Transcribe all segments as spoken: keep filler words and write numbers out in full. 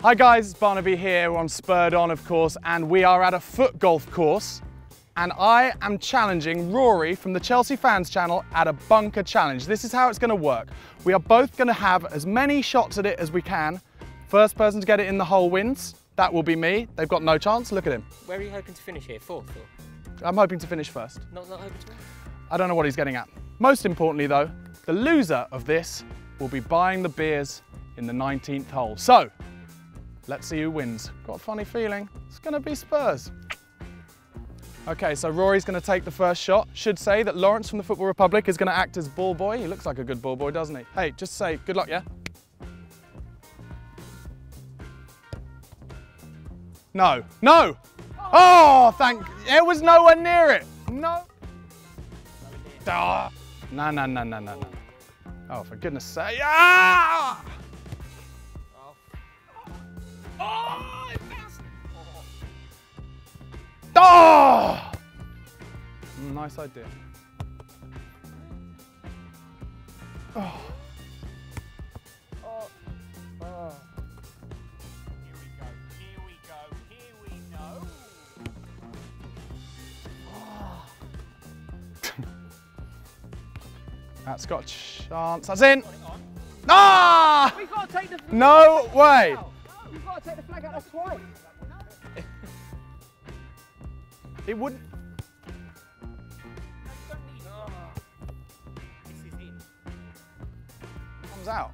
Hi guys, it's Barnaby here. We're on Spurred On, of course, and we are at a foot golf course. And I am challenging Rory from the Chelsea Fans Channel at a bunker challenge. This is how it's going to work. We are both going to have as many shots at it as we can. First person to get it in the hole wins. That will be me. They've got no chance. Look at him. Where are you hoping to finish here? Fourth? Or? I'm hoping to finish first. Not, not hoping to finish? I don't know what he's getting at. Most importantly though, the loser of this will be buying the beers in the nineteenth hole. So, let's see who wins. Got a funny feeling. It's going to be Spurs. Okay, so Rory's going to take the first shot. Should say that Lawrence from the Football Republic is going to act as ball boy. He looks like a good ball boy, doesn't he? Hey, just say good luck, yeah? No. No! Oh, thank... There was nowhere near it. No. No, no, no, no, no, no. Oh, for goodness sake. Ah! Oh, it missed! Oh! Nice idea. Oh. Oh. Oh. Here we go, here we go, here we go. Oh. That's got a chance. That's in. Ah! We've got to take the flag. No way. Out. We've got to take the flag out. That's twice. It wouldn't. Out.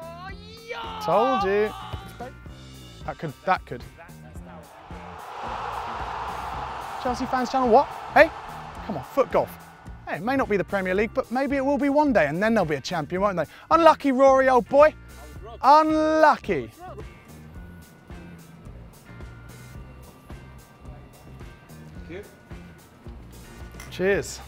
Oh, yeah. Told you. That could, that could. Chelsea Fans Channel, what? Hey, come on, foot golf. Hey, it may not be the Premier League, but maybe it will be one day, and then they'll be a champion, won't they? Unlucky, Rory, old boy. Unlucky. Cheers.